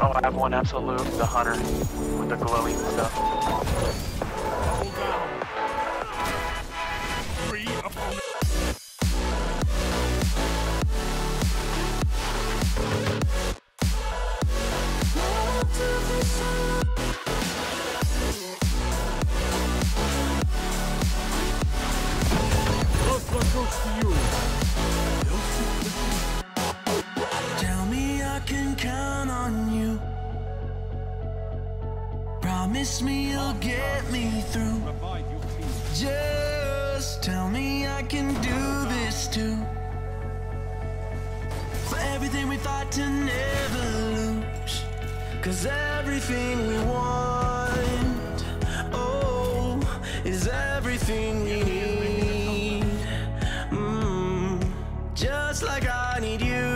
Oh, I have one absolute, the hunter, with the glowing stuff. Three opponents. Promise me you'll get me through. Just tell me I can do this too. For everything we fight to never lose, 'cause everything we want, oh, is everything we need. Just like I need you,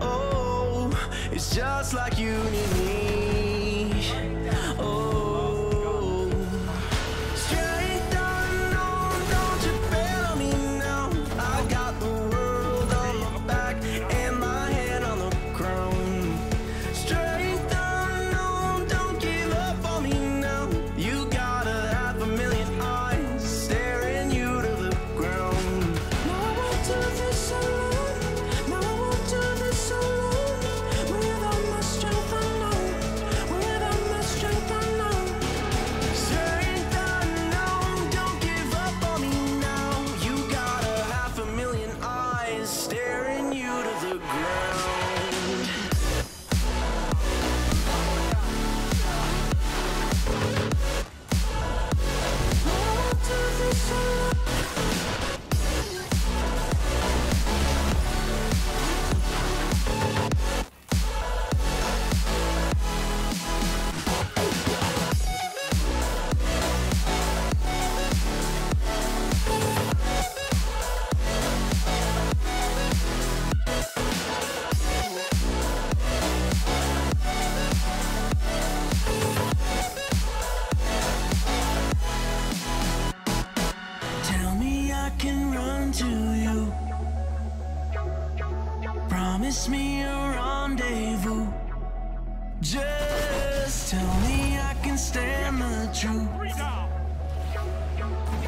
oh, it's just like you need me. Promise me a rendezvous. Just tell me I can stand the truth.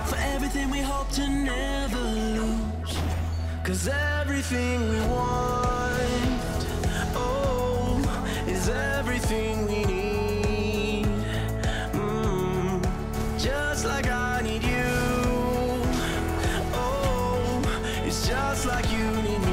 For everything we hope to never lose, 'cause everything we want, oh, is everything we need. Just like I need you, oh, it's just like you need me.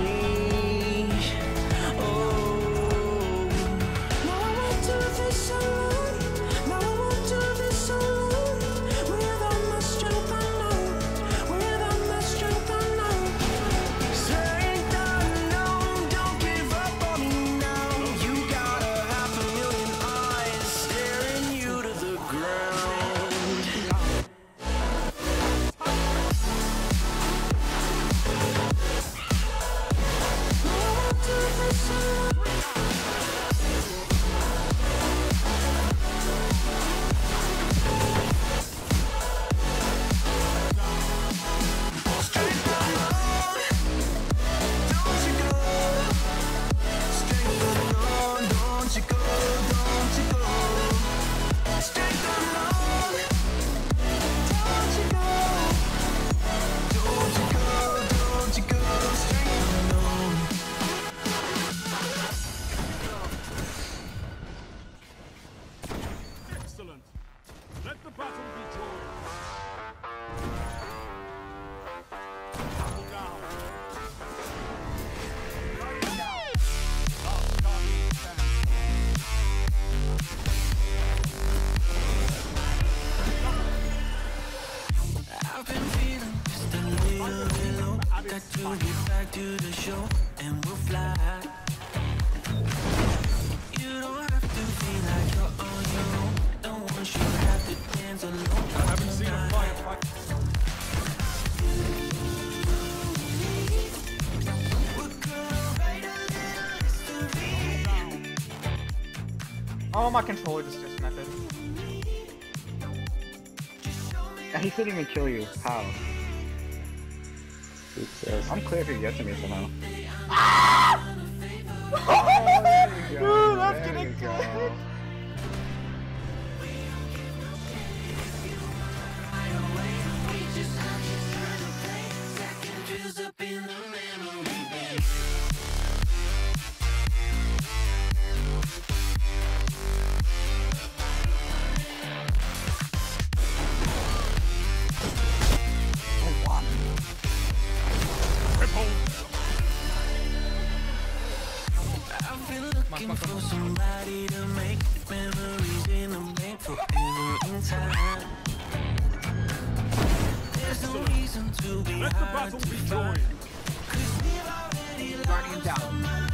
Let the battle be joined. Double down. Right now. Last target stands. I've been feeling just a little bit low. Got to get back to the show and we'll fly. You don't have to feel like you're on your own. Don't want you have to dance alone. I haven't seen a fight. Oh, my controller just disconnected. He couldn't even kill you. How? I'm clear for you yesterday somehow. I've been looking for somebody to make memories in the bank forever in time. There's no reason to be hard to find, 'cause we've already lost somebody.